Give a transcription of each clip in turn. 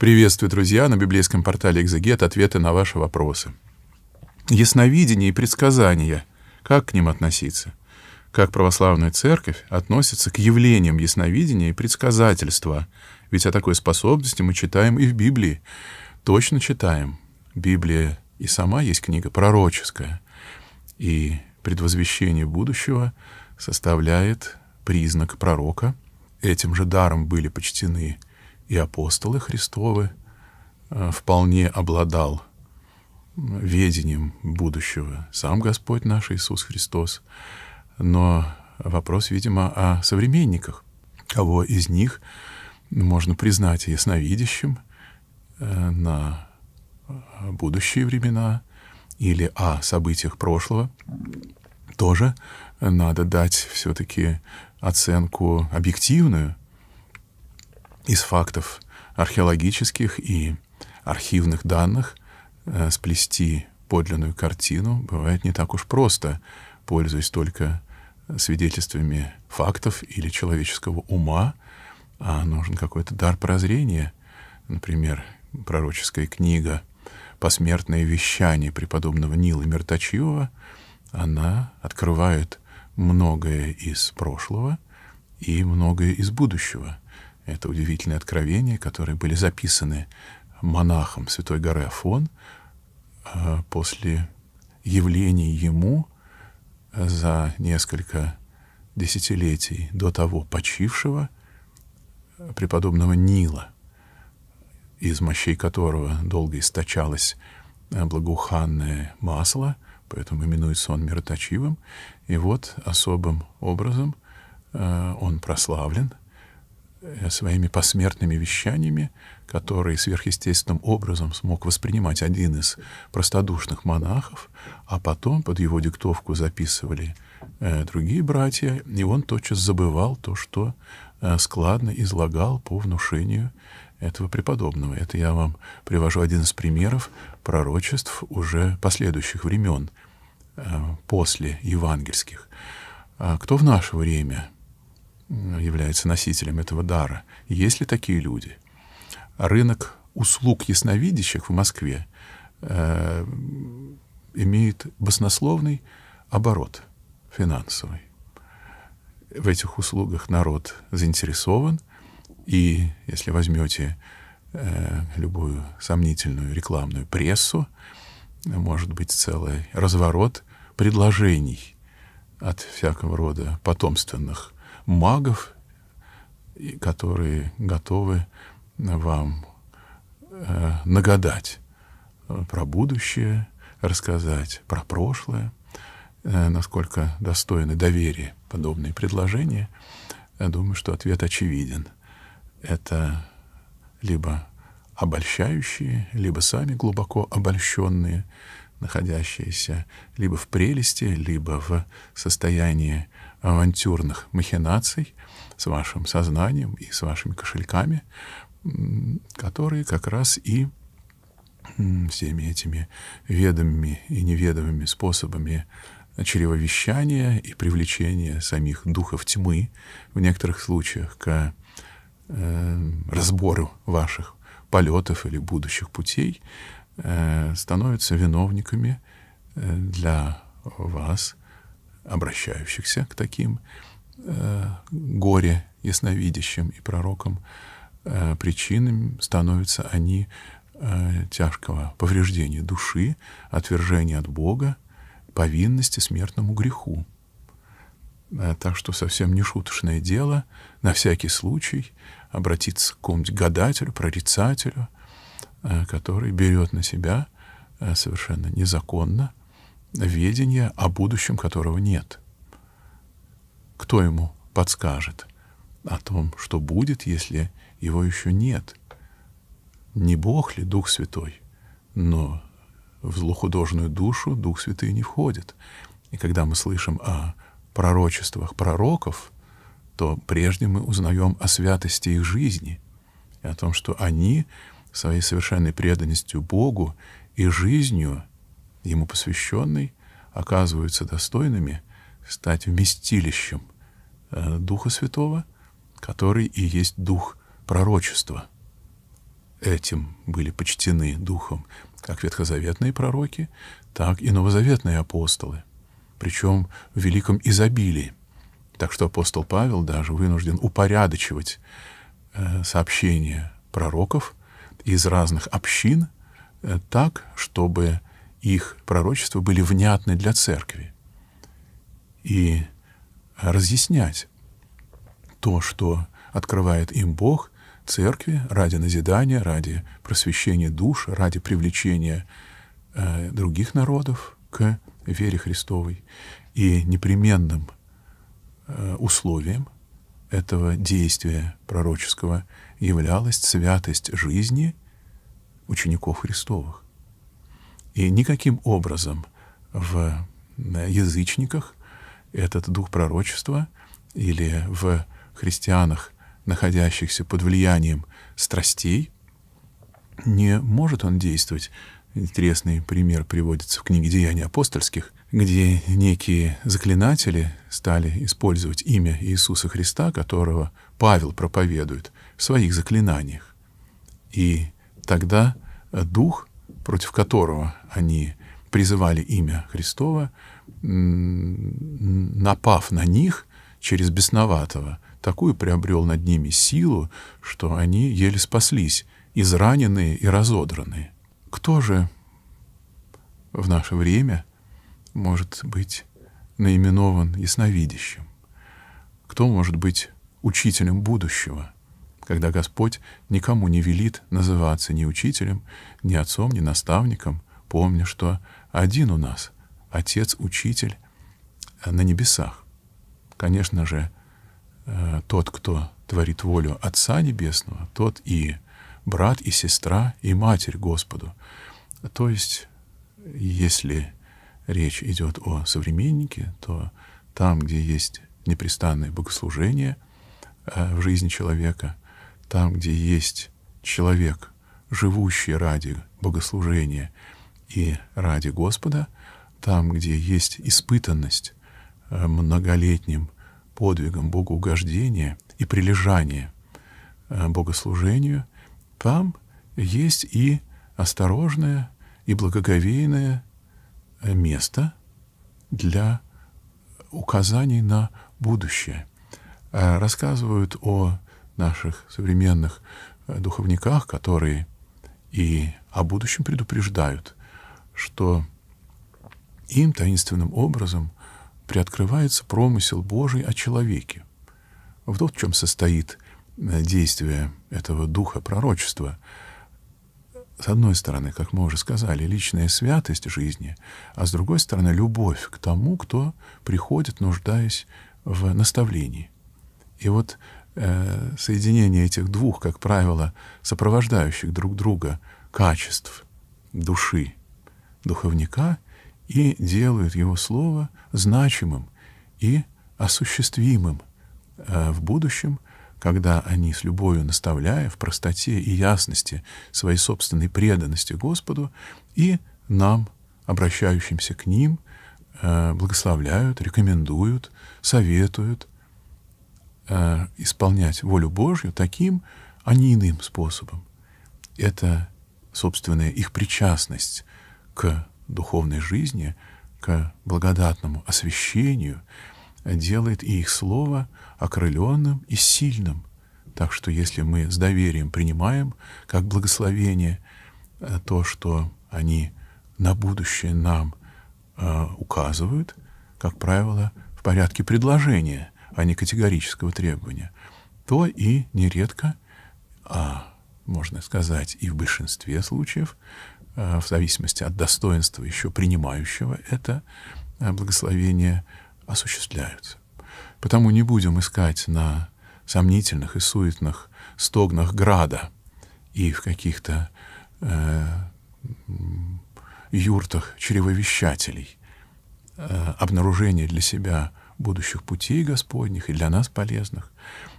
Приветствую, друзья, на библейском портале «Экзегет» ответы на ваши вопросы. Ясновидение и предсказания. Как к ним относиться? Как православная церковь относится к явлениям ясновидения и предсказательства? Ведь о такой способности мы читаем и в Библии. Точно читаем. Библия и сама есть книга пророческая. И предвозвещение будущего составляет признак пророка. Этим же даром были почтены и апостолы Христовы. Вполне обладал ведением будущего сам Господь наш Иисус Христос. Но вопрос, видимо, о современниках. Кого из них можно признать ясновидящим на будущие времена или о событиях прошлого, тоже надо дать все-таки оценку объективную из фактов археологических и архивных данных. Сплести подлинную картину бывает не так уж просто, пользуясь только свидетельствами фактов или человеческого ума, а нужен какой-то дар прозрения, например, пророческая книга «Посмертное вещание» преподобного Нила Мирточева. Она открывает многое из прошлого и многое из будущего. Это удивительные откровения, которые были записаны монахом Святой Горы Афон после явления ему за несколько десятилетий до того почившего преподобного Нила, из мощей которого долго источалось благоуханное масло, поэтому именуется он Мирточевым. И вот особым образом он прославлен своими посмертными вещаниями, которые сверхъестественным образом смог воспринимать один из простодушных монахов, а потом под его диктовку записывали другие братья, и он тотчас забывал то, что складно излагал по внушению этого преподобного. Это я вам привожу один из примеров пророчеств уже последующих времен, после евангельских. Кто в наше время является носителем этого дара? Есть ли такие люди? Рынок услуг ясновидящих в Москве имеет баснословный оборот финансовый. В этих услугах народ заинтересован, и если возьмете любую сомнительную рекламную прессу, может быть целый разворот предложений от всякого рода потомственных магов, которые готовы вам нагадать про будущее, рассказать про прошлое. Насколько достойны доверия подобные предложения, я думаю, что ответ очевиден. Это либо обольщающие, либо сами глубоко обольщенные, находящиеся либо в прелести, либо в состоянии авантюрных махинаций с вашим сознанием и с вашими кошельками, которые как раз и всеми этими ведомыми и неведомыми способами чревовещания и привлечения самих духов тьмы в некоторых случаях к разбору ваших полетов или будущих путей становятся виновниками для вас, обращающихся к таким горе ясновидящим и пророкам. Причинами становятся они тяжкого повреждения души, отвержения от Бога, повинности смертному греху. Так что совсем не шуточное дело на всякий случай обратиться к какому-нибудь гадателю, прорицателю, который берет на себя совершенно незаконно ведение о будущем, которого нет. Кто ему подскажет о том, что будет, если его еще нет? Не Бог ли Дух Святой? Но в злохудожную душу Дух Святый не входит. И когда мы слышим о пророчествах пророков, то прежде мы узнаем о святости их жизни и о том, что они своей совершенной преданностью Богу и жизнью Ему посвященной оказываются достойными стать вместилищем Духа Святого, который и есть Дух пророчества. этим были почтены Духом как ветхозаветные пророки, так и новозаветные апостолы, причем в великом изобилии. Так что апостол Павел даже вынужден упорядочивать сообщения пророков из разных общин так, чтобы их пророчества были внятны для церкви. И разъяснять то, что открывает им Бог, церкви ради назидания, ради просвещения душ, ради привлечения других народов к вере Христовой. И непременным условием этого действия пророческого являлась святость жизни учеников Христовых. И никаким образом в язычниках этот дух пророчества или в христианах, находящихся под влиянием страстей, не может он действовать. Интересный пример приводится в книге «Деяния апостольских», где некие заклинатели стали использовать имя Иисуса Христа, которого Павел проповедует в своих заклинаниях. И тогда дух, против которого они призывали имя Христова, напав на них через бесноватого, такую приобрел над ними силу, что они еле спаслись, израненные и разодранные. Кто же в наше время может быть наименован ясновидящим? Кто может быть учителем будущего, когда Господь никому не велит называться ни учителем, ни отцом, ни наставником, помня, что один у нас Отец-Учитель на небесах? Конечно же, тот, кто творит волю Отца Небесного, тот и брат, и сестра, и матерь Господу. То есть, если речь идет о современнике, то там, где есть непрестанное богослужение в жизни человека, там, где есть человек, живущий ради богослужения и ради Господа, там, где есть испытанность многолетним подвигом богоугождения и прилежания богослужению, там есть и осторожное, и благоговейное место для указаний на будущее. Рассказывают о наших современных духовниках, которые и о будущем предупреждают, что им таинственным образом приоткрывается промысел Божий о человеке. Вот в чем состоит действие этого духа пророчества. С одной стороны, как мы уже сказали, личная святость жизни, а с другой стороны, любовь к тому, кто приходит, нуждаясь в наставлении. И вот соединение этих двух, как правило, сопровождающих друг друга качеств души духовника — и делают его слово значимым и осуществимым в будущем, когда они с любовью наставляя в простоте и ясности своей собственной преданности Господу и нам, обращающимся к ним, благословляют, рекомендуют, советуют исполнять волю Божью таким, а не иным способом. Это собственная их причастность к духовной жизни, к благодатному освящению, делает и их слово окрыленным и сильным. Так что если мы с доверием принимаем как благословение то, что они на будущее нам указывают, как правило, в порядке предложения, а не категорического требования, то и нередко, а можно сказать и в большинстве случаев, в зависимости от достоинства еще принимающего это благословение, осуществляются. Потому не будем искать на сомнительных и суетных стогнах града и в каких-то юртах чревовещателей обнаружение для себя будущих путей Господних и для нас полезных,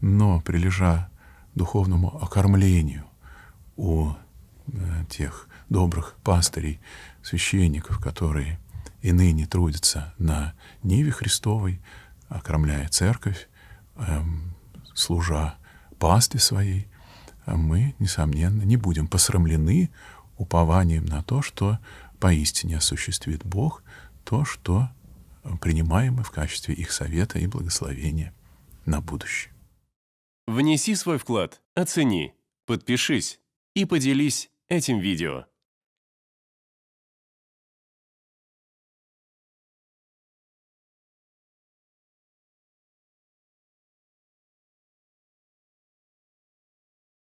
но прилежа духовному окормлению у тех добрых пастырей, священников, которые и ныне трудятся на ниве Христовой, окромляя церковь, служа пастве своей, мы, несомненно, не будем посрамлены упованием на то, что поистине осуществит Бог то, что принимаем мы в качестве их совета и благословения на будущее. Внеси свой вклад, оцени, подпишись и поделись этим видео.